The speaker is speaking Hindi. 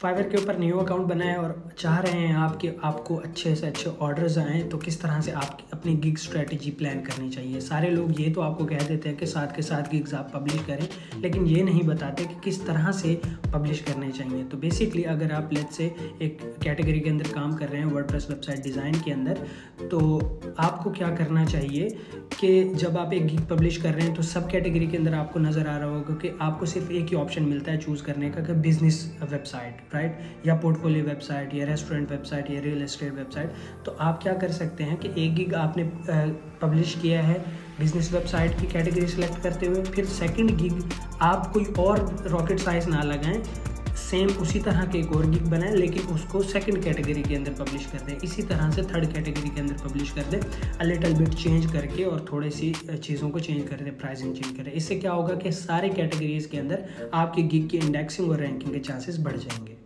फाइवर के ऊपर न्यू अकाउंट बनाए और चाह रहे हैं आप कि आपको अच्छे से अच्छे ऑर्डर्स आएँ, तो किस तरह से आप अपनी गिग स्ट्रेटजी प्लान करनी चाहिए। सारे लोग ये तो आपको कह देते हैं कि साथ के साथ गिग्स आप पब्लिश करें, लेकिन ये नहीं बताते कि किस तरह से पब्लिश करने चाहिए। तो बेसिकली अगर आप लेट्स से एक कैटेगरी के अंदर काम कर रहे हैं वर्डप्रेस वेबसाइट डिज़ाइन के अंदर, तो आपको क्या करना चाहिए कि जब आप एक गिग पब्लिश कर रहे हैं तो सब कैटेगरी के अंदर आपको नज़र आ रहा होगा कि आपको सिर्फ एक ही ऑप्शन मिलता है चूज़ करने का कि बिज़नेस वेबसाइट, राइट, या पोर्टफोलियो वेबसाइट या रेस्टोरेंट वेबसाइट या रियल एस्टेट वेबसाइट। तो आप क्या कर सकते हैं कि एक गिग आपने पब्लिश किया है बिज़नेस वेबसाइट की कैटेगरी सेलेक्ट करते हुए, फिर सेकंड गिग आप कोई और रॉकेट साइंस ना लगाएं, सेम उसी तरह के एक और गिग बनाएं लेकिन उसको सेकंड कैटेगरी के अंदर पब्लिश कर दें। इसी तरह से थर्ड कैटेगरी के अंदर पब्लिश कर दें, अ लिटल बिट चेंज करके और थोड़ी सी चीज़ों को चेंज कर दें, प्राइसिंग चेंज करें। इससे क्या होगा कि सारे कैटेगरीज़ के अंदर आपकी गिग की इंडेक्सिंग और रैंकिंग के चांसेस बढ़ जाएंगे।